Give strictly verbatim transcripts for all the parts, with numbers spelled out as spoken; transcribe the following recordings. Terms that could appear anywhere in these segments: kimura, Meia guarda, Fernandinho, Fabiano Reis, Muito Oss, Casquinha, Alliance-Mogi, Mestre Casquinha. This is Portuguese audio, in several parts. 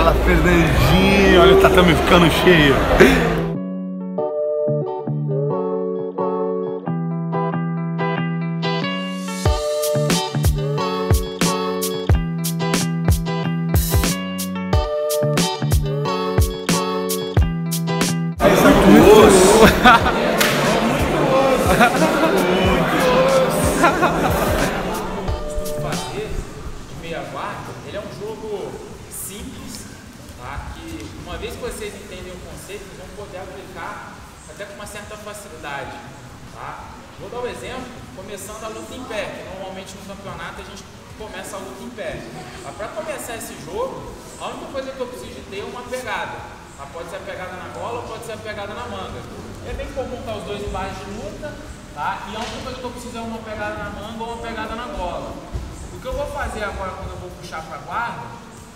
Fala, Fernandinho, olha o tatame ficando cheio. Muito Oss. Muito Oss. De meia guarda, ele é um jogo simples, tá? Que uma vez que vocês entendem o conceito, vocês vão poder aplicar até com uma certa facilidade, tá? Vou dar um exemplo, começando a luta em pé, que normalmente no campeonato a gente começa a luta em pé. Tá? Para começar esse jogo, a única coisa que eu preciso de ter é uma pegada. Tá? Pode ser a pegada na bola ou pode ser a pegada na manga. É bem comum estar os dois em base de luta, tá? E a única coisa que eu preciso é uma pegada na manga ou uma pegada na bola. O que eu vou fazer agora quando eu vou puxar para a guarda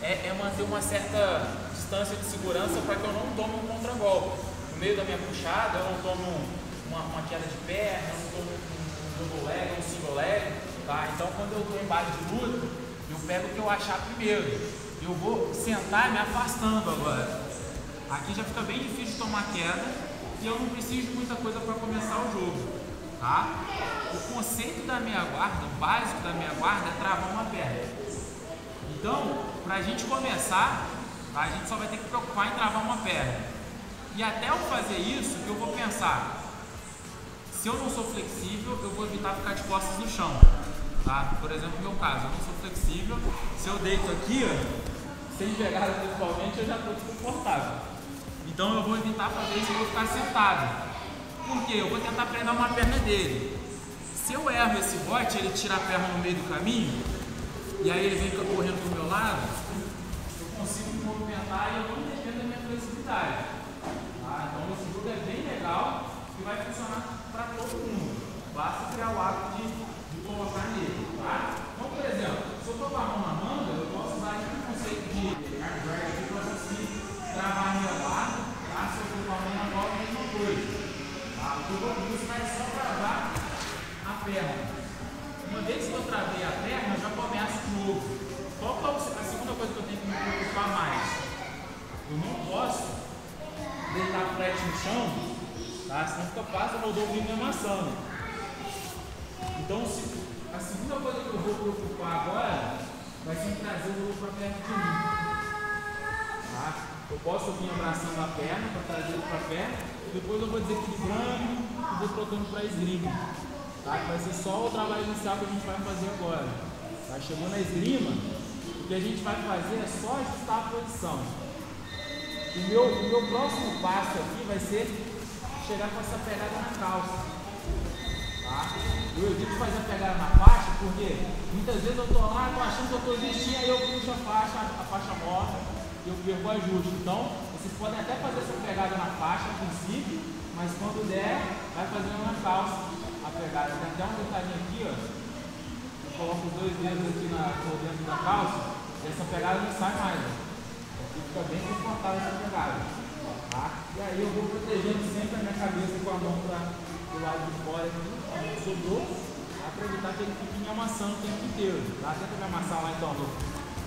é, é manter uma certa distância de segurança para que eu não tome um contragolpe. No meio da minha puxada eu não tomo uma, uma queda de perna, eu não tomo um double leg, um single leg, tá? Então quando eu estou em base de luta, eu pego o que eu achar primeiro. Eu vou sentar me afastando agora. Aqui já fica bem difícil de tomar queda e eu não preciso de muita coisa para começar o jogo, tá? O conceito da meia guarda, o básico da meia guarda é travar uma perna. Então, para a gente começar, tá? A gente só vai ter que preocupar em travar uma perna. E até eu fazer isso, eu vou pensar, se eu não sou flexível, eu vou evitar ficar de costas no chão, tá? Por exemplo, no meu caso, eu não sou flexível, se eu deito aqui, ó, sem pegada principalmente, eu já estou desconfortável. Então eu vou evitar fazer isso, eu vou ficar sentado. Por quê? Eu vou tentar prender uma perna dele. Se eu erro esse bote, ele tira a perna no meio do caminho, e aí ele vem correndo pro meu lado, eu consigo me movimentar e eu não dependo da minha flexibilidade. Tá? Então esse jogo é bem legal e vai funcionar para todo mundo. Basta criar o hábito de, de colocar nele. Tá? Então, por exemplo, se eu tô com a mão na manga, eu posso usar aquele conceito de hard drag aqui para conseguir travar a minha barra. Se eu for com a mão na bola, a mesma coisa. Tá? O que eu vou buscar é só travar a perna. Uma vez que eu travei a perna, eu já começo de novo. Qual é a segunda coisa que eu tenho que me preocupar mais? Eu não posso deitar flat no chão, tá? Senão fica fácil, eu dou o vinho amassando. Então, a segunda coisa que eu vou preocupar agora vai ser trazer o jogo para perto de mim. Tá? Eu posso vir abraçando a perna, para trazer para a perna, e depois eu vou desequilibrando e vou trocando para a esgrima. Tá? Vai ser só o trabalho inicial que a gente vai fazer agora. Tá? Chegando a esgrima, o que a gente vai fazer é só ajustar a posição. O meu, o meu próximo passo aqui vai ser chegar com essa pegada na calça. Tá? Eu evito fazer a pegada na faixa, porque muitas vezes eu estou lá, estou achando que eu estou existindo, aí eu puxo a faixa, a faixa morta. Eu perco o ajuste. Então, vocês podem até fazer essa pegada na faixa, a princípio, mas quando der, vai fazendo na calça a pegada. Tem até um detalhinho aqui, ó. Eu coloco os dois dedos aqui na, dentro da calça, e essa pegada não sai mais. Aqui fica bem confortável essa pegada. Tá? E aí eu vou protegendo sempre a minha cabeça com a mão para o lado de fora, que sobrou, para evitar que ele fique me amassando o tempo inteiro. Tá? Tenta me amassar lá então, eu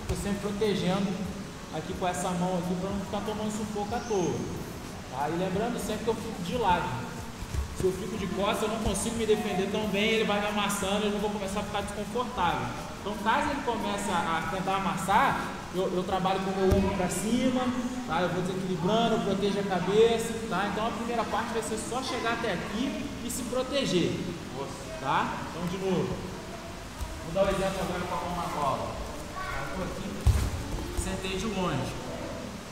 estou sempre protegendo aqui com essa mão aqui para não ficar tomando sufoco à toa. Tá? E lembrando sempre que eu fico de lado. Se eu fico de costas, eu não consigo me defender tão bem, ele vai me amassando, eu não vou começar a ficar desconfortável. Então, caso ele comece a tentar amassar, eu, eu trabalho com o meu ombro para cima, tá? Eu vou desequilibrando, eu protejo a cabeça. Tá? Então, a primeira parte vai ser só chegar até aqui e se proteger. Tá? Então, de novo. Vou dar um exemplo agora com a mão na bola. Eu tô aqui. Sentei de longe,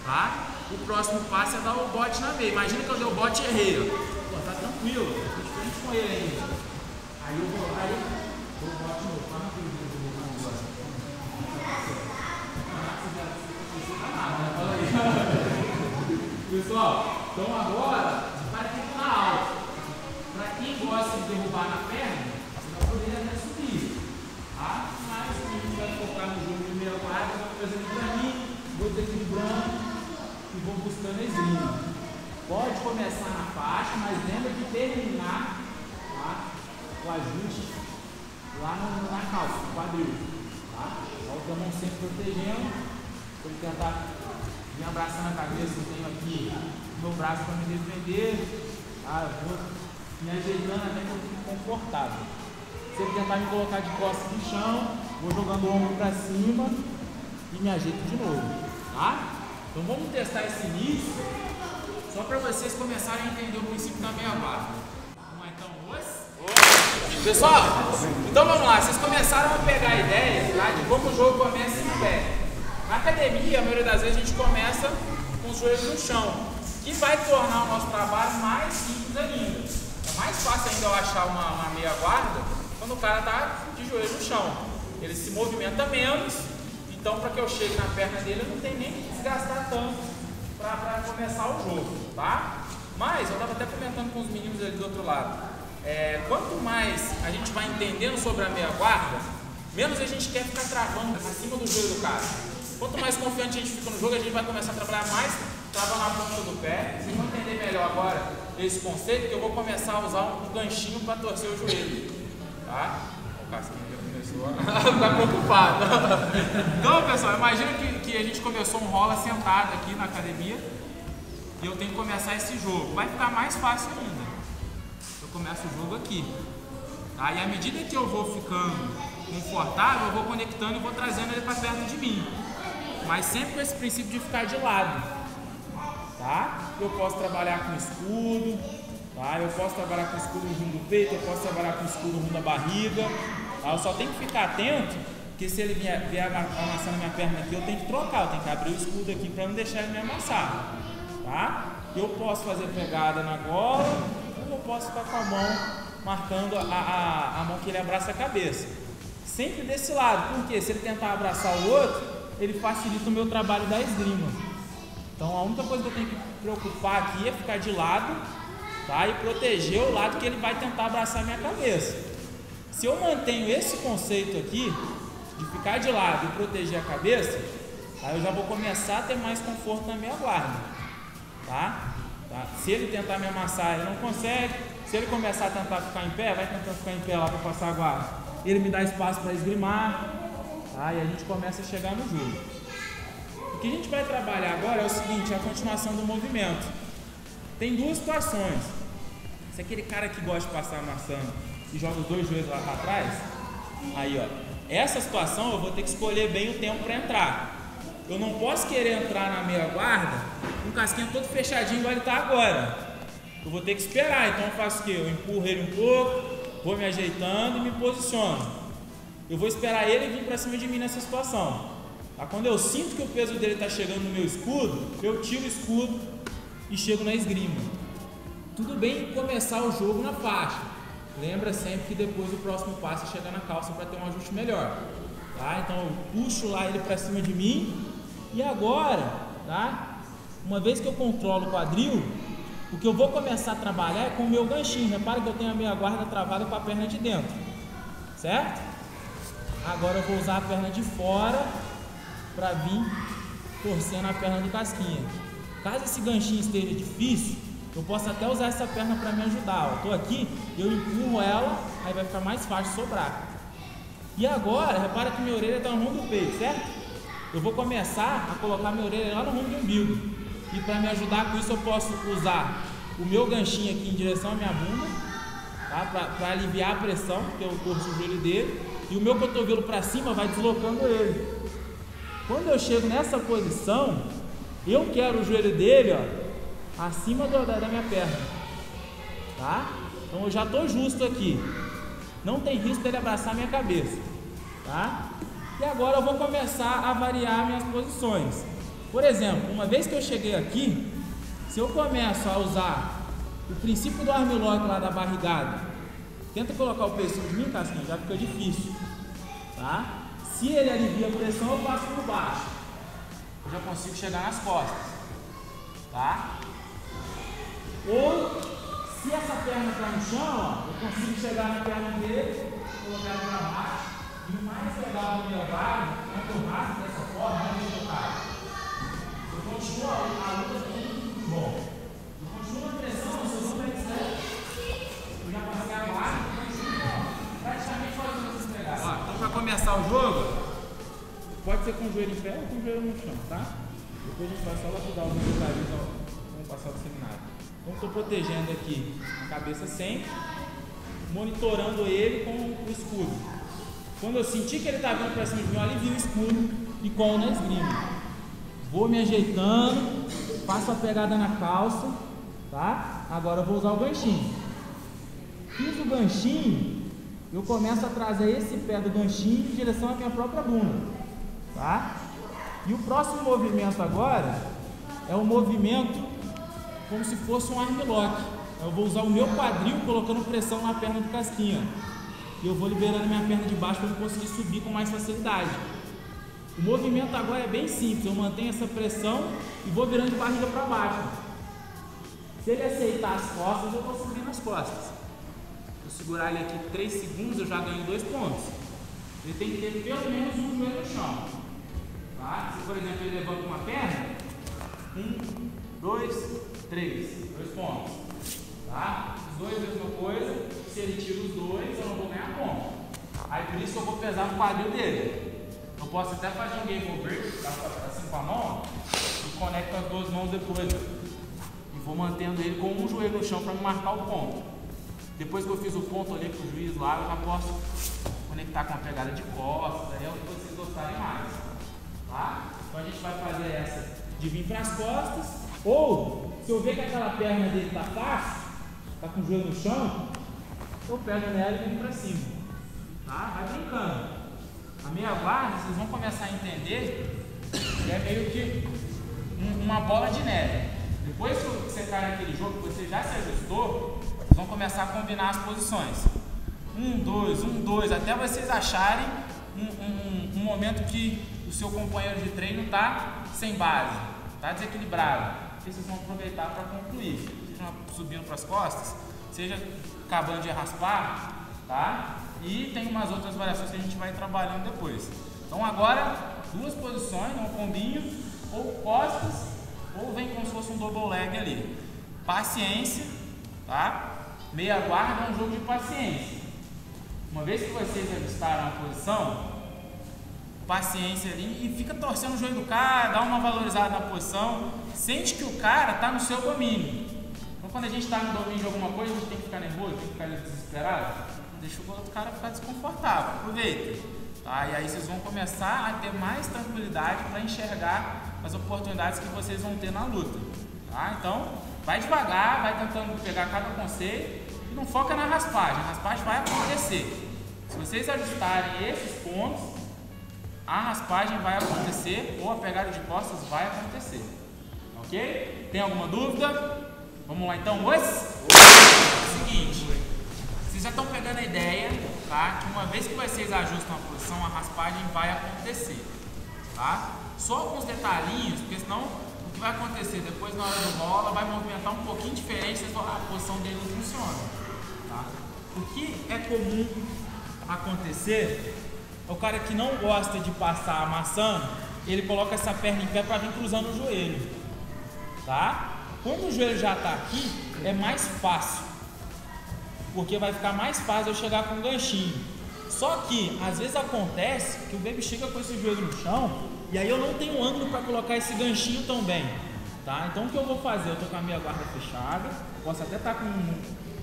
tá? O próximo passo é dar o bote na meia. Imagina que eu dei o bote e errei, ó. Pô, tá tranquilo, eu tô diferente com ele ainda. Aí eu vou lá e vou bote no outro, tá? Pessoal, então agora vai ter que estar alto. Pra quem gosta de derrubar na perna, você vai poder até subir, tá? Mas a gente vai focar no jogo de meia guarda, eu vou fazendo pra mim, vou desequilibrando e vou buscando a esgrima. Pode começar na faixa, mas lembra de terminar, tá? O ajuste lá no, na calça, no quadril. Tá? Volta a mão sempre protegendo, para tentar me abraçando a cabeça, eu tenho aqui meu braço para me defender, ah, eu vou me ajeitando até que eu fique confortável. Se ele tentar me colocar de costas no chão, vou jogando o ombro para cima e me ajeito de novo, tá? Então vamos testar esse início, só para vocês começarem a entender o princípio da meia barra. Vamos lá, então, dois. Pessoal, então vamos lá, vocês começaram a pegar a ideia, tá, de como o jogo começa em pé. Na academia, a maioria das vezes, a gente começa com os joelhos no chão, que vai tornar o nosso trabalho mais simples ainda. É mais fácil ainda eu achar uma, uma meia guarda quando o cara está de joelho no chão. Ele se movimenta menos, então para que eu chegue na perna dele, eu não tenho nem que desgastar tanto para começar o jogo, tá? Mas, eu estava até comentando com os meninos ali do outro lado, é, quanto mais a gente vai entendendo sobre a meia guarda, menos a gente quer ficar travando acima do joelho do cara. Quanto mais confiante a gente fica no jogo, a gente vai começar a trabalhar mais, trava na ponta do pé. Vocês vão entender melhor agora esse conceito, que eu vou começar a usar um ganchinho para torcer o joelho, tá? O Casquinha já começou a ficar preocupado. Então, pessoal, imagina que, que a gente começou um rola sentado aqui na academia e eu tenho que começar esse jogo. Vai ficar mais fácil ainda. Eu começo o jogo aqui, tá? E à medida que eu vou ficando confortável, eu vou conectando e vou trazendo ele para perto de mim. Mas sempre com esse princípio de ficar de lado, tá? Eu posso trabalhar com escudo, tá? Eu posso trabalhar com escudo rumo do peito, eu posso trabalhar com escudo rumo da barriga, tá? Eu só tenho que ficar atento, que se ele vier amassando minha perna aqui, eu tenho que trocar, eu tenho que abrir o escudo aqui para não deixar ele me amassar, tá? Eu posso fazer pegada na gola, ou eu posso ficar com a mão marcando a, a, a mão que ele abraça a cabeça. Sempre desse lado, porque se ele tentar abraçar o outro, ele facilita o meu trabalho da esgrima. Então a única coisa que eu tenho que preocupar aqui é ficar de lado, tá? E proteger o lado que ele vai tentar abraçar minha cabeça. Se eu mantenho esse conceito aqui, de ficar de lado e proteger a cabeça, tá? Eu já vou começar a ter mais conforto na minha guarda, tá? Tá? Se ele tentar me amassar, ele não consegue. Se ele começar a tentar ficar em pé, vai tentando ficar em pé lá para passar a guarda, ele me dá espaço para esgrimar. Tá? E a gente começa a chegar no jogo. O que a gente vai trabalhar agora é o seguinte, a continuação do movimento. Tem duas situações. Se aquele cara que gosta de passar amassando e joga os dois joelhos lá para trás, aí ó, essa situação eu vou ter que escolher bem o tempo para entrar. Eu não posso querer entrar na meia guarda com o casquinho todo fechadinho igual ele está agora. Eu vou ter que esperar, então eu faço o quê? Eu empurro ele um pouco, vou me ajeitando e me posiciono. Eu vou esperar ele vir para cima de mim nessa situação, tá? Quando eu sinto que o peso dele está chegando no meu escudo, eu tiro o escudo e chego na esgrima. Tudo bem começar o jogo na faixa. Lembra sempre que depois o próximo passo é chegar na calça para ter um ajuste melhor, tá? Então eu puxo lá ele para cima de mim. E agora, tá? Uma vez que eu controlo o quadril, o que eu vou começar a trabalhar é com o meu ganchinho. Repara que eu tenho a minha guarda travada com a perna de dentro, certo? Agora eu vou usar a perna de fora para vir torcendo a perna do casquinha. Caso esse ganchinho esteja difícil, eu posso até usar essa perna para me ajudar. Eu estou aqui, eu empurro ela, aí vai ficar mais fácil sobrar. E agora, repara que minha orelha está no rumo do peito, certo? Eu vou começar a colocar minha orelha lá no rumo do umbigo. E para me ajudar com isso, eu posso usar o meu ganchinho aqui em direção à minha bunda, tá? Para aliviar a pressão, porque eu torço o joelho dele. E o meu cotovelo para cima vai deslocando ele. Quando eu chego nessa posição, eu quero o joelho dele, ó, acima do, da minha perna, tá? Então eu já estou justo aqui. Não tem risco dele abraçar minha cabeça, tá? E agora eu vou começar a variar minhas posições. Por exemplo, uma vez que eu cheguei aqui, se eu começo a usar o princípio do armlock lá da barrigada, tenta colocar o peso de mim, Casquinha, já fica difícil, tá? Se ele alivia a pressão, eu passo por baixo. Eu já consigo chegar nas costas, tá? Ou, se essa perna está no chão, ó, eu consigo chegar na perna dele, colocar ele para baixo. E o mais legal do meu barco é que eu rasgo dessa forma, não deixa eu cair. Eu continuo a luta com muito bom. Eu continuo a pressão, eu sou super distante. Então, para começar o jogo, pode ser com o joelho em pé ou com o joelho no chão, tá? Eu Depois a gente vai só lapidar alguns detalhes ao passar do seminário. Então estou protegendo aqui a cabeça sempre, monitorando ele com o escudo. Quando eu sentir que ele está vindo para cima de mim, eu alivio o escudo e colo na esgrima. Vou me ajeitando, faço a pegada na calça, tá? Agora eu vou usar o ganchinho. Fiz o ganchinho, eu começo a trazer esse pé do ganchinho em direção à minha própria bunda, tá? E o próximo movimento agora é um movimento como se fosse um armlock. Eu vou usar o meu quadril colocando pressão na perna do Casquinha. E eu vou liberando minha perna de baixo para eu conseguir subir com mais facilidade. O movimento agora é bem simples. Eu mantenho essa pressão e vou virando de barriga para baixo. Se ele aceitar as costas, eu vou subir nas costas. Vou segurar ele aqui três segundos, eu já ganho dois pontos. Ele tem que ter pelo menos um joelho no chão. Tá? Se, por exemplo, ele levanta uma perna, um, dois, três, dois pontos. Tá? Os dois, mesma coisa. Se ele tira os dois, eu não vou ganhar ponto. Aí por isso eu vou pesar o quadril dele. Eu posso até fazer um game over, assim com a mão, e conecto as duas mãos depois. E vou mantendo ele com um joelho no chão para marcar o ponto. Depois que eu fiz o ponto, olhei pro juiz lá, eu já posso conectar com a pegada de costas, aí é o que vocês gostarem mais. Tá? Então a gente vai fazer essa de vir para as costas, ou se eu ver que aquela perna dele está fácil, está com o joelho no chão, eu pego nela e venho para cima, tá? Vai brincando. A meia guarda, vocês vão começar a entender que é meio que um, uma bola de neve. Depois que você cai naquele jogo, você já se ajustou, vocês vão começar a combinar as posições. Um, dois, um, dois, até vocês acharem um, um, um, um momento que o seu companheiro de treino está sem base, está desequilibrado. Vocês vão aproveitar para concluir, seja subindo para as costas, seja acabando de raspar, tá? E tem umas outras variações que a gente vai trabalhando depois. Então agora, duas posições, um combinho, ou costas, ou vem como se fosse um double leg ali. Paciência, tá? Meia guarda é um jogo de paciência. Uma vez que vocês ajustaram a posição, paciência ali e fica torcendo o joelho do cara, dá uma valorizada na posição, sente que o cara está no seu domínio. Então quando a gente está no domínio de alguma coisa, a gente tem que ficar nervoso, tem que ficar desesperado, deixa o outro cara ficar desconfortável, aproveita, tá? E aí vocês vão começar a ter mais tranquilidade para enxergar as oportunidades que vocês vão ter na luta, tá? Então vai devagar, vai tentando pegar cada conselho e não foca na raspagem, a raspagem vai acontecer. Se vocês ajustarem esses pontos, a raspagem vai acontecer ou a pegada de costas vai acontecer, ok? Tem alguma dúvida? Vamos lá então, moço? Seguinte, vocês já estão pegando a ideia, tá? Que uma vez que vocês ajustam a posição, a raspagem vai acontecer, tá? Só alguns detalhinhos, porque senão o que vai acontecer depois na hora do rola, ela vai movimentar um pouquinho diferente, vocês vão, ah, a posição dele não funciona, tá? O que é comum acontecer? O cara que não gosta de passar amassando, ele coloca essa perna em pé para vir cruzando o joelho, tá? Quando o joelho já está aqui, é mais fácil, porque vai ficar mais fácil eu chegar com um ganchinho. Só que, às vezes acontece que o baby chega com esse joelho no chão, e aí eu não tenho ângulo para colocar esse ganchinho também, tá? Então o que eu vou fazer? Eu tô com a minha guarda fechada, posso até estar tá com...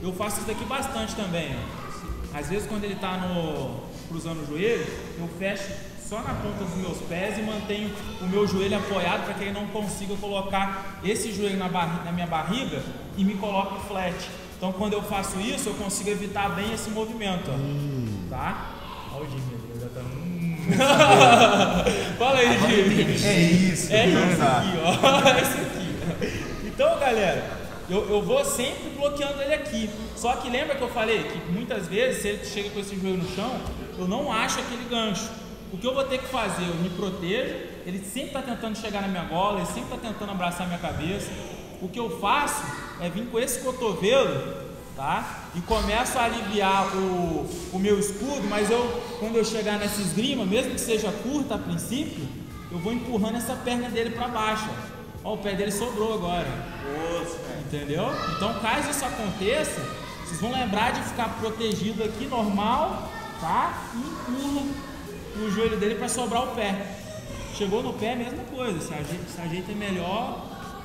Eu faço isso daqui bastante também, ó. Às vezes quando ele está no... cruzando o joelho, eu fecho só na ponta dos meus pés e mantenho o meu joelho apoiado para que ele não consiga colocar esse joelho na, barriga, na minha barriga e me coloque flat. Então quando eu faço isso, eu consigo evitar bem esse movimento, ó. Hum. Tá? Olha o Jimmy, ele já tá... Hum. Fala aí, Jimmy. É isso, é isso aqui, ó. É isso aqui. Então, galera, Eu, eu vou sempre bloqueando ele aqui. Só que lembra que eu falei que muitas vezes, se ele chega com esse joelho no chão, eu não acho aquele gancho. O que eu vou ter que fazer? Eu me protejo, ele sempre está tentando chegar na minha gola, ele sempre está tentando abraçar a minha cabeça. O que eu faço é vir com esse cotovelo, tá? E começo a aliviar o, o meu escudo, mas eu, quando eu chegar nessa esgrima, mesmo que seja curta a princípio, eu vou empurrando essa perna dele para baixo. Ó, o pé dele sobrou agora. Nossa, entendeu? Então, caso isso aconteça, vocês vão lembrar de ficar protegido aqui, normal, tá? E empurra o joelho dele para sobrar o pé. Chegou no pé, mesma coisa, se ajeita, se ajeita melhor,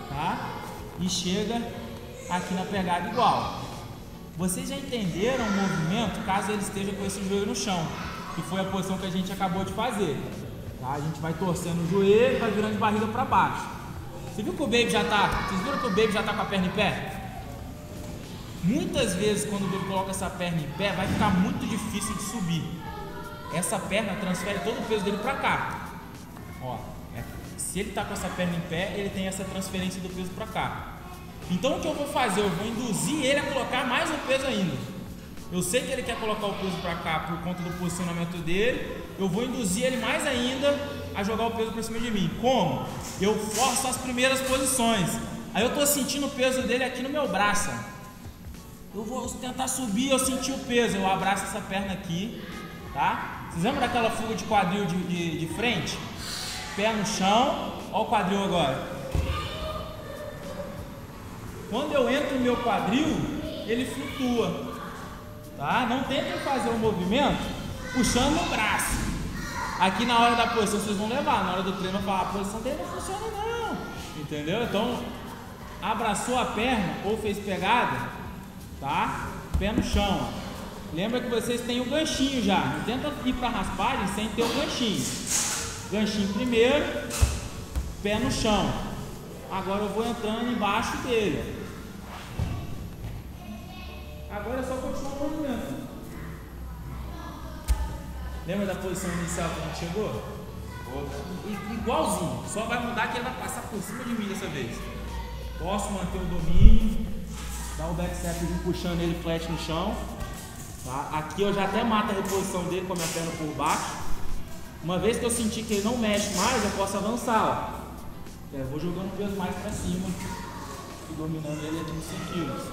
tá? E chega aqui na pegada igual. Vocês já entenderam o movimento caso ele esteja com esse joelho no chão, que foi a posição que a gente acabou de fazer. Tá? A gente vai torcendo o joelho, vai virando de barriga para baixo. Você viu que o baby já tá, vocês viram que o baby já tá com a perna em pé? Muitas vezes quando o baby coloca essa perna em pé, vai ficar muito difícil de subir. Essa perna transfere todo o peso dele para cá. Ó, é, se ele tá com essa perna em pé, ele tem essa transferência do peso para cá. Então o que eu vou fazer? Eu vou induzir ele a colocar mais o peso ainda. Eu sei que ele quer colocar o peso para cá por conta do posicionamento dele. Eu vou induzir ele mais ainda a jogar o peso para cima de mim. Como? Eu forço as primeiras posições. Aí eu tô sentindo o peso dele aqui no meu braço. Eu vou tentar subir, eu senti o peso, eu abraço essa perna aqui, tá? Vocês lembram daquela fuga de quadril de, de, de frente? Pé no chão, ó o quadril agora. Quando eu entro no meu quadril, ele flutua, tá? Não tentem fazer um movimento puxando o braço. Aqui na hora da posição vocês vão levar, na hora do treino eu falo, a posição dele não funciona não, entendeu? Então, abraçou a perna ou fez pegada, tá? Pé no chão. Lembra que vocês têm o ganchinho já, não tenta ir para raspagem sem ter o ganchinho. Ganchinho primeiro, pé no chão. Agora eu vou entrando embaixo dele. Agora é só continuar o movimento. Lembra da posição inicial que a gente chegou? Oh. Igualzinho. Só vai mudar que ele vai passar por cima de mim dessa vez. Posso manter o domínio. Dá o back step puxando ele flat no chão. Tá? Aqui eu já até mato a reposição dele com a minha perna por baixo. Uma vez que eu sentir que ele não mexe mais, eu posso avançar. Ó. É, vou jogando o peso mais pra cima e dominando ele aqui nos cem quilos.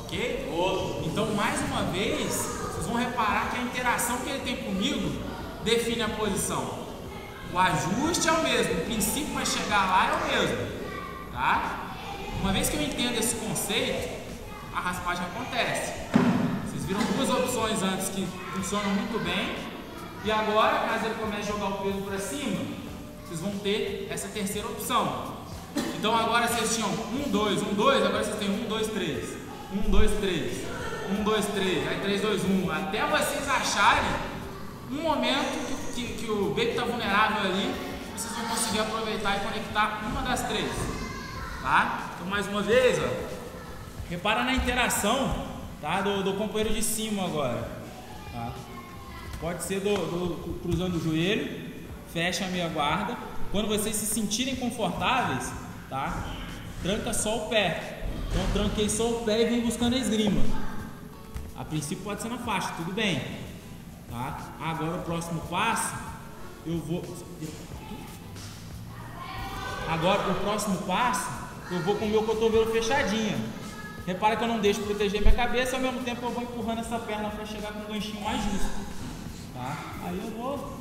Ok? Oh. Então, mais uma vez, vocês vão reparar que a interação que ele tem comigo define a posição. O ajuste é o mesmo, o princípio para chegar lá é o mesmo. Tá? Uma vez que eu entendo esse conceito, a raspagem acontece. Vocês viram duas opções antes que funcionam muito bem. E agora, caso ele comece a jogar o peso pra cima, vocês vão ter essa terceira opção. Então agora vocês tinham um, dois, um, dois, agora vocês têm um, dois, três. um, dois, três. um, dois, três. Aí três, dois, um. Até vocês acharem um momento que, que, que o baby está vulnerável ali, vocês vão conseguir aproveitar e conectar uma das três. Tá? Então mais uma vez, ó, repara na interação, tá? do, do companheiro de cima agora. Tá? Pode ser do, do, cruzando o joelho. Fecha a meia guarda. Quando vocês se sentirem confortáveis, tá? Tranca só o pé. Então tranquei só o pé e vem buscando a esgrima. A princípio pode ser na faixa, tudo bem. Tá? Agora o próximo passo, eu vou. Agora o próximo passo, eu vou com o meu cotovelo fechadinho. Repara que eu não deixo proteger minha cabeça, ao mesmo tempo eu vou empurrando essa perna para chegar com um ganchinho mais justo. Tá? Aí eu vou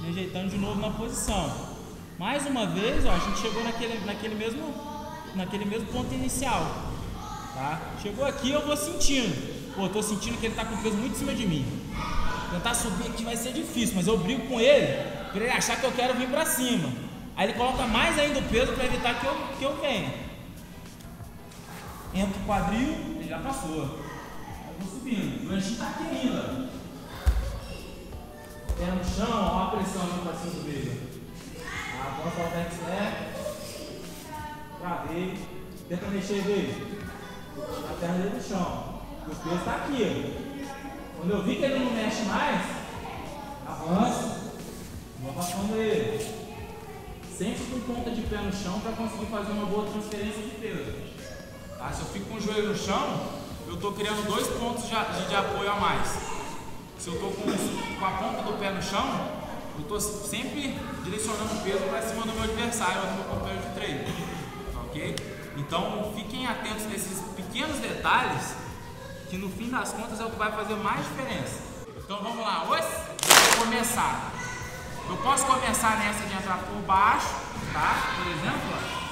me ajeitando de novo na posição. Mais uma vez, ó, a gente chegou naquele, naquele, mesmo, naquele mesmo ponto inicial. Tá? Chegou aqui, eu vou sentindo. Pô, eu tô sentindo que ele tá com peso muito em cima de mim. Tentar subir aqui vai ser difícil, mas eu brigo com ele para ele achar que eu quero vir para cima. Aí ele coloca mais ainda o peso para evitar que eu, que eu venha. Entra o quadril, ele já passou. Aí eu vou subindo. O ganchinho tá aqui ainda. Pé no chão, ó, a pressão aqui pra cima do beijo. Agora só o back step. Travei. Tenta mexer, beijo. A perna dele no chão. O peso tá aqui. Quando eu vi que ele não mexe mais, avança. Vou afastando ele. Sempre com ponta de pé no chão pra conseguir fazer uma boa transferência de peso. Tá? Se eu fico com o joelho no chão, eu tô criando dois pontos de, de, de apoio a mais. Se eu estou com, com a ponta do pé no chão, eu estou sempre direcionando o peso para cima do meu adversário, do meu companheiro de treino, ok? Então, fiquem atentos nesses pequenos detalhes, que no fim das contas é o que vai fazer mais diferença. Então, vamos lá, hoje vou começar. Eu posso começar nessa de entrar por baixo, tá? Por exemplo,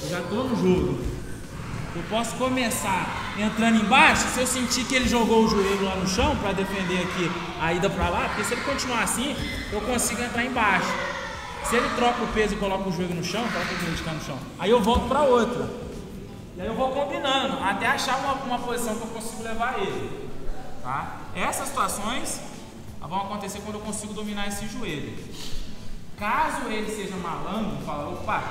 eu já estou no jogo. Eu posso começar entrando embaixo, se eu sentir que ele jogou o joelho lá no chão para defender aqui a ida para lá, porque se ele continuar assim, eu consigo entrar embaixo. Se ele troca o peso e coloca o joelho no chão, coloca o joelho de cá no chão, aí eu volto para outra. E aí eu vou combinando, até achar uma, uma posição que eu consigo levar ele. Tá? Essas situações vão acontecer quando eu consigo dominar esse joelho. Caso ele seja malandro, fala, opa,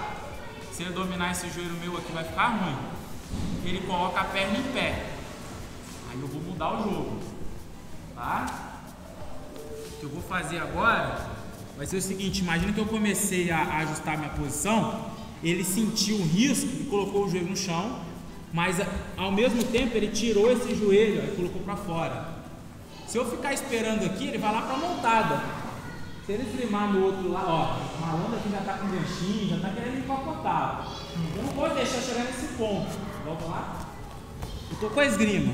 se ele dominar esse joelho meu aqui vai ficar ruim. Ele coloca a perna em pé. Aí eu vou mudar o jogo. Tá? O que eu vou fazer agora vai ser o seguinte, imagina que eu comecei a, a ajustar minha posição, ele sentiu o risco e colocou o joelho no chão, mas ao mesmo tempo ele tirou esse joelho e colocou para fora. Se eu ficar esperando aqui, ele vai lá para a montada. Se ele trimar no outro lado, ó, o malandro aqui já está com ganchinho, já está querendo encapotar. Eu não vou deixar chegar nesse ponto. Volta lá. Eu estou com a esgrima.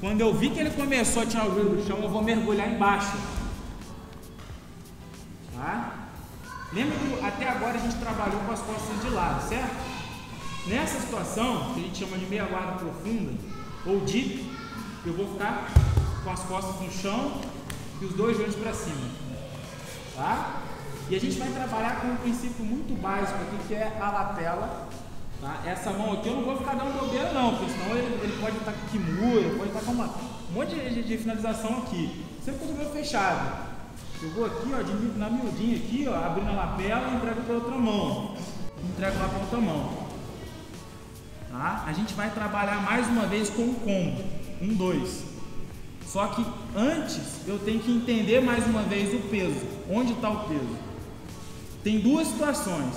Quando eu vi que ele começou a tirar o joelho do chão, eu vou mergulhar embaixo. Tá? Lembra que até agora a gente trabalhou com as costas de lado, certo? Nessa situação, que a gente chama de meia guarda profunda, ou deep, eu vou ficar com as costas no chão e os dois joelhos para cima. Tá? E a gente vai trabalhar com um princípio muito básico aqui, que é a lapela. Tá? Essa mão aqui eu não vou ficar dando bobeira não, porque senão ele, ele pode estar com kimura, pode estar com uma, um monte de, de finalização aqui. Sempre com o joelho fechado. Eu vou aqui, ó, de, na miudinha aqui, ó, abrindo a lapela e entrego para outra mão. Entrego lá para outra mão. Tá? A gente vai trabalhar mais uma vez com o combo. Um, dois. Só que antes eu tenho que entender mais uma vez o peso. Onde está o peso? Tem duas situações.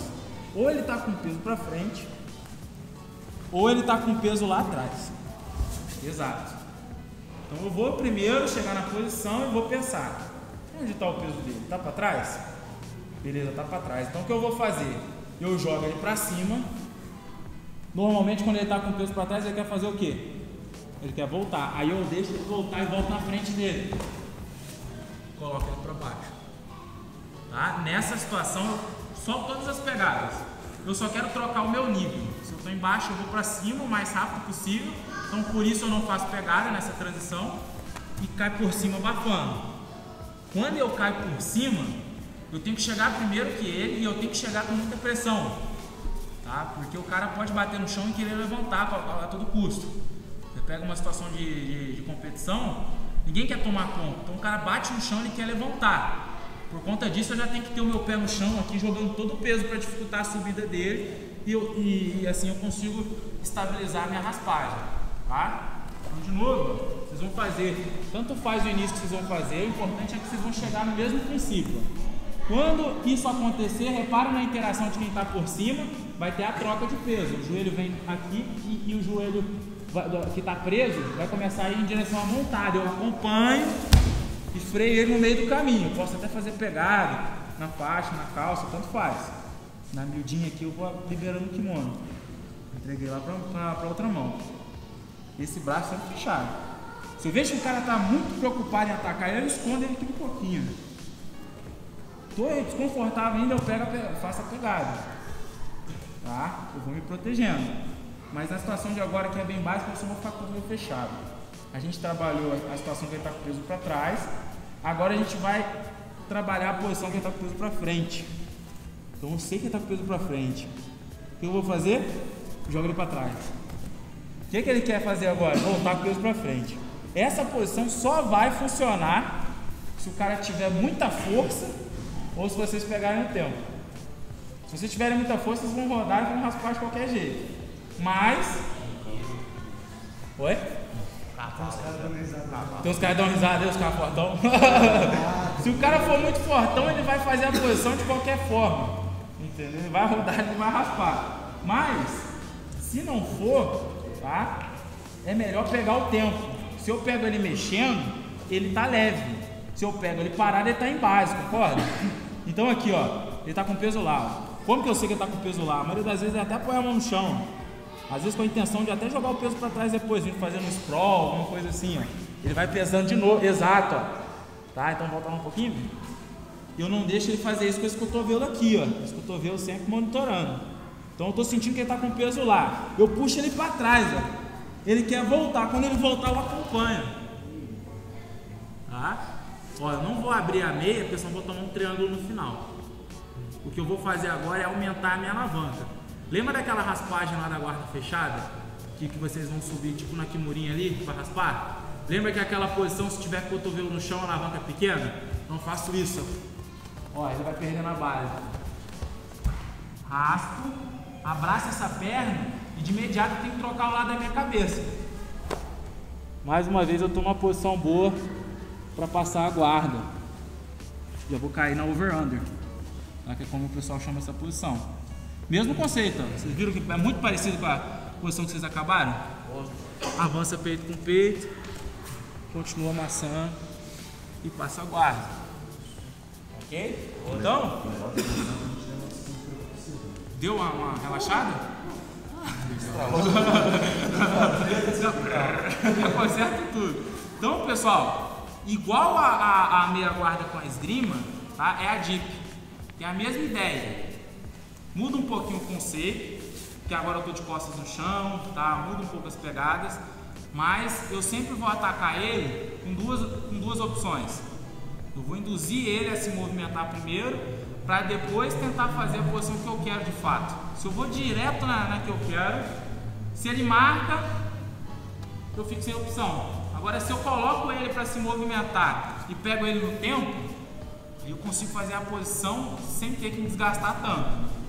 Ou ele está com o peso para frente, ou ele está com o peso lá atrás. Exato. Então eu vou primeiro chegar na posição e vou pensar. Onde está o peso dele? Está para trás? Beleza, está para trás. Então o que eu vou fazer? Eu jogo ele para cima. Normalmente quando ele está com o peso para trás, ele quer fazer o quê? Ele quer voltar. Aí eu deixo ele voltar e volto na frente dele. Coloco ele para baixo. Tá? Nessa situação, só todas as pegadas. Eu só quero trocar o meu nível. Se eu estou embaixo, eu vou para cima o mais rápido possível. Então por isso eu não faço pegada nessa transição. E cai por cima bafando. Quando eu caio por cima, eu tenho que chegar primeiro que ele e eu tenho que chegar com muita pressão, tá? Porque o cara pode bater no chão e querer levantar a, a todo custo. Você pega uma situação de, de, de competição, ninguém quer tomar conta, então o cara bate no chão e ele quer levantar. Por conta disso eu já tenho que ter o meu pé no chão aqui, jogando todo o peso para dificultar a subida dele e, eu, e, e assim eu consigo estabilizar a minha raspagem, tá? Então, de novo, vocês vão fazer, tanto faz o início que vocês vão fazer, o importante é que vocês vão chegar no mesmo princípio. Quando isso acontecer, reparem na interação de quem está por cima, vai ter a troca de peso. O joelho vem aqui e, e o joelho vai, do, que está preso vai começar a ir em direção à montada. Eu acompanho e freio ele no meio do caminho. Eu posso até fazer pegada na faixa, na calça, tanto faz. Na miudinha aqui eu vou liberando o kimono. Entreguei lá para outra mão. Esse braço sempre fechado. Se eu vejo que o cara está muito preocupado em atacar, eu escondo ele aqui um pouquinho. Estou desconfortável ainda, eu pego a, faço a pegada. Tá? Eu vou me protegendo. Mas na situação de agora, que é bem básica, eu só vou ficar com o meu fechado. A gente trabalhou a situação que ele está com o peso para trás. Agora a gente vai trabalhar a posição que ele está com o peso para frente. Então eu sei que ele está com o peso para frente. O que eu vou fazer? Jogo ele para trás. O que, que ele quer fazer agora? Voltar com o peso para frente. Essa posição só vai funcionar se o cara tiver muita força ou se vocês pegarem o tempo. Se vocês tiverem muita força, vocês vão rodar e vão raspar de qualquer jeito. Mas... Oi? Tem os caras dão risada, tem os caras fortão. Se o cara for muito fortão, ele vai fazer a posição de qualquer forma. Entendeu? Ele vai rodar e vai raspar. Mas, se não for... Tá? É melhor pegar o tempo. Se eu pego ele mexendo, ele tá leve. Se eu pego ele parado, ele tá em base, concorda? Então aqui, ó, ele tá com peso lá, ó. Como que eu sei que ele tá com peso lá? A maioria das vezes ele até põe a mão no chão. Às vezes com a intenção de até jogar o peso para trás depois, fazendo um sprawl, alguma coisa assim, ó. Ele vai pesando de novo, exato, ó. Tá? Então volta lá um pouquinho. Eu não deixo ele fazer isso com esse cotovelo aqui, ó. Esse cotovelo sempre monitorando. Então eu estou sentindo que ele está com peso lá. Eu puxo ele para trás, ó. Ele quer voltar. Quando ele voltar, eu acompanho. Tá? Ó, eu não vou abrir a meia, porque senão vou tomar um triângulo no final. O que eu vou fazer agora é aumentar a minha alavanca. Lembra daquela raspagem lá da guarda fechada? Que, que vocês vão subir tipo na quimurinha ali para raspar? Lembra que aquela posição, se tiver cotovelo no chão, a alavanca é pequena? Não faço isso. Ó, já vai perdendo a base. Raspo, abraço essa perna e de imediato eu tenho que trocar o lado da minha cabeça. Mais uma vez eu estou numa posição boa para passar a guarda. Já vou cair na over-under, tá? Que é como o pessoal chama essa posição. Mesmo conceito, ó. Vocês viram que é muito parecido com a posição que vocês acabaram? Avança peito com peito, continua amassando e passa a guarda. Ok? Então, deu uma, uma relaxada? Conserta tudo. Então, pessoal, igual a, a, a meia guarda com a esgrima, tá? É a dip. Tem a mesma ideia. Muda um pouquinho o conceito, que agora eu tô de costas no chão, tá? Muda um pouco as pegadas, mas eu sempre vou atacar ele com duas, com duas opções. Eu vou induzir ele a se movimentar primeiro, para depois tentar fazer a posição que eu quero de fato. Se eu vou direto na, na que eu quero, se ele marca, eu fico sem opção. Agora, se eu coloco ele para se movimentar e pego ele no tempo, eu consigo fazer a posição sem ter que me desgastar tanto.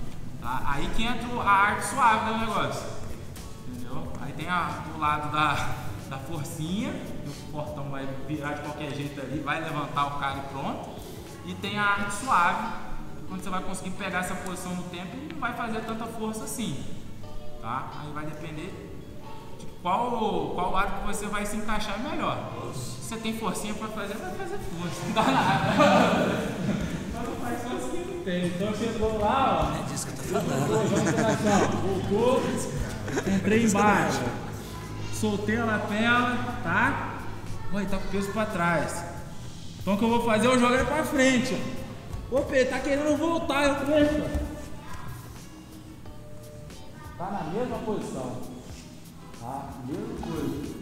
Tá? Aí que entra a arte suave do negócio. Entendeu? Aí tem a, do lado da, da forcinha, que o portão vai virar de qualquer jeito ali, vai levantar o cara e pronto. E tem a arte suave, quando você vai conseguir pegar essa posição no tempo e não vai fazer tanta força assim, tá? Aí vai depender de qual, qual lado que você vai se encaixar melhor. Se você tem forcinha para fazer, vai fazer força, não dá nada. Mas não faz força que não tem. Então chegou lá, ó. É disso que eu tô falando. Voltou, voltou, entrei embaixo, soltei a lapela, tá? Ué, tá com o peso para trás. Então o que eu vou fazer, eu jogo ele para frente, ó. Ô Pedro, tá querendo voltar, eu deixo. Tá na mesma posição. Tá, mesma coisa.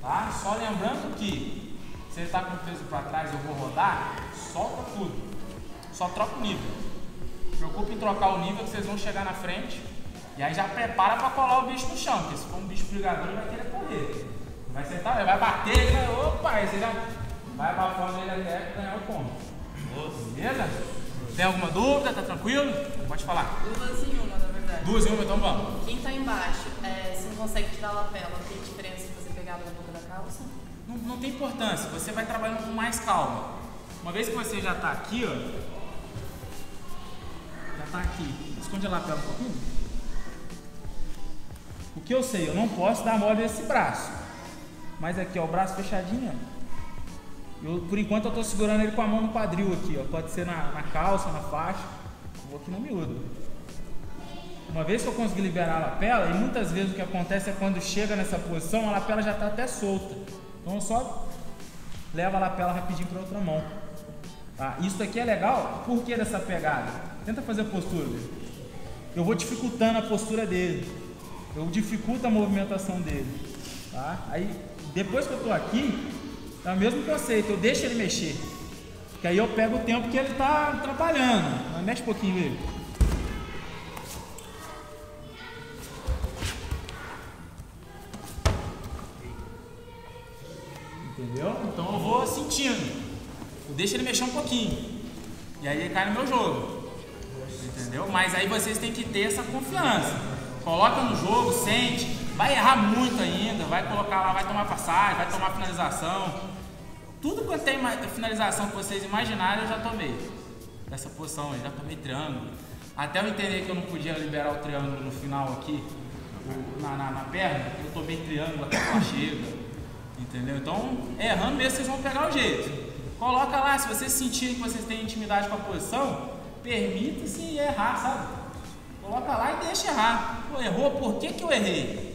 Tá, só lembrando que se ele tá com o peso pra trás, eu vou rodar, solta tudo. Só troca o nível. Não se preocupe em trocar o nível que vocês vão chegar na frente. E aí já prepara pra colar o bicho no chão, porque se for um bicho brigador, ele vai querer correr. Vai sentar, vai bater, ele vai, opa, aí você já vai abafando ele até ganhar o ponto. Beleza? Tem alguma dúvida? Tá tranquilo? Pode falar. Duas em uma, na verdade. Duas em uma, então vamos. Quem tá embaixo, é, se não consegue tirar a lapela, tem diferença se você pegar a boca da calça? Não, não tem importância, você vai trabalhando com mais calma. Uma vez que você já tá aqui, ó. Já tá aqui. Esconde a lapela um pouquinho. O que eu sei, eu não posso dar mole nesse braço. Mas aqui, ó, o braço fechadinho, ó. Eu, por enquanto eu tô segurando ele com a mão no quadril aqui, ó. Pode ser na, na calça, na faixa. Eu vou aqui no miúdo. Uma vez que eu consegui liberar a lapela, e muitas vezes o que acontece é quando chega nessa posição, a lapela já tá até solta. Então eu só levo a lapela rapidinho pra outra mão. Tá? Isso aqui é legal, por que dessa pegada? Tenta fazer a postura dele. Eu vou dificultando a postura dele. Eu dificulto a movimentação dele. Tá? Aí... Depois que eu estou aqui, é o mesmo conceito, eu deixo ele mexer. Que aí eu pego o tempo que ele está trabalhando. Mas mexe um pouquinho ele. Entendeu? Então eu vou sentindo. Eu deixo ele mexer um pouquinho. E aí ele cai no meu jogo. Entendeu? Mas aí vocês têm que ter essa confiança. Coloca no jogo, sente. Vai errar muito ainda, vai colocar lá, vai tomar passagem, vai tomar finalização. Tudo quanto tem finalização que vocês imaginarem, eu já tomei. Nessa posição, eu já tomei triângulo. Até eu entender que eu não podia liberar o triângulo no final aqui, na, na, na perna, eu tomei triângulo até que ela chega. Entendeu? Então, errando mesmo, vocês vão pegar o jeito. Coloca lá, se vocês sentirem que vocês têm intimidade com a posição, permita-se errar, sabe? Coloca lá e deixa errar. Pô, errou, por que que eu errei?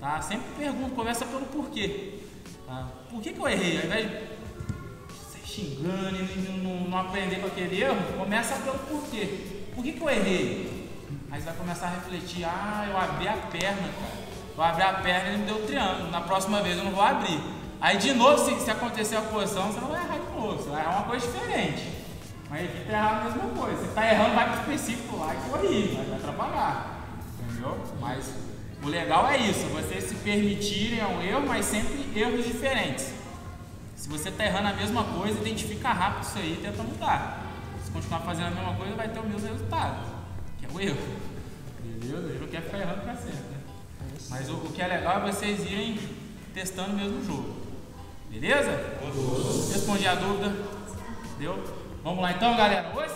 Tá? Sempre pergunto, conversa pelo porquê. Tá? Por que que eu errei? Ao invés de sair xingando e não, não aprender com aquele erro, começa pelo porquê. Por que que eu errei? Aí você vai começar a refletir. Ah, eu abri a perna, cara. Eu abri a perna e ele me deu um triângulo. Na próxima vez eu não vou abrir. Aí de novo, se, se acontecer a posição, você não vai errar de novo, você vai errar uma coisa diferente. Mas evita errar a mesma coisa. Se está errando, vai para o específico lá e corrige, vai atrapalhar. Entendeu? Mas o legal é isso, vocês se permitirem ao erro, mas sempre erros diferentes. Se você está errando a mesma coisa, identifica rápido isso aí e tenta mudar. Se continuar fazendo a mesma coisa, vai ter o mesmo resultado, que é o erro. Beleza? Eu não quero ficar errando para sempre, né? Mas o, o que é legal é vocês irem testando mesmo o jogo. Beleza? Respondi a dúvida? Deu? Vamos lá então, galera. Oi?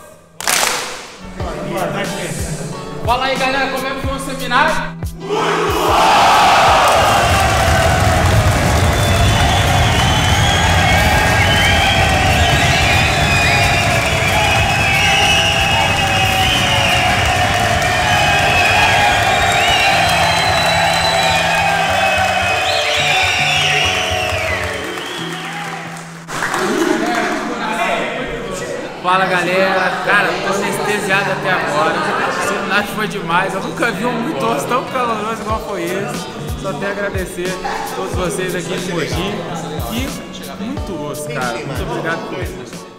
Fala aí, galera, como é que foi o seminário? Muito Oss! Fala galera, cara, tô anestesiado até agora, o seminário foi demais, eu nunca vi um Muito Oss tão caloroso igual foi esse, só até agradecer a todos vocês aqui de Mogi e Muito Oss, cara, muito obrigado por isso.